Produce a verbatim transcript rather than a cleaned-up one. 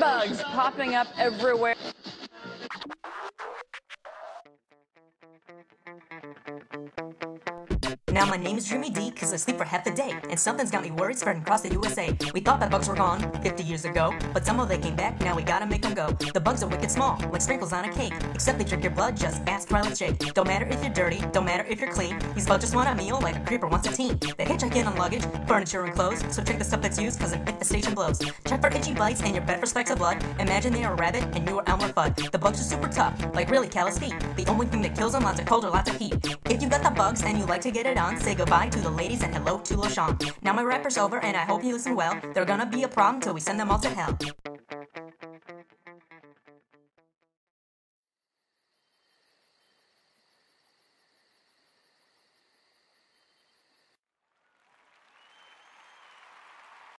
bugs popping up everywhere. Now my name is Dreamy D because I sleep for half a day, and something's got me worried spreading across the U S A. We thought that bugs were gone fifty years ago, but somehow they came back, now we gotta make them go. The bugs are wicked small, like sprinkles on a cake, except they drink your blood, just ask while it's shake. Don't matter if you're dirty, don't matter if you're clean, these bugs just want a meal like a creeper wants a teen. They hitchhike in on luggage, furniture and clothes, so check the stuff that's used because an infestation blows. Check for itchy bites and your bed for specks of blood, imagine they are a rabbit and you are Elmer Fudd. The bugs are super tough, like really callous feet, the only thing that kills them lots of cold or lots of heat. If you got the bugs and you like to get it on, say goodbye to the ladies and hello to LaShawn. Now my rapper's over and I hope you listen well. They're gonna be a problem till we send them all to hell.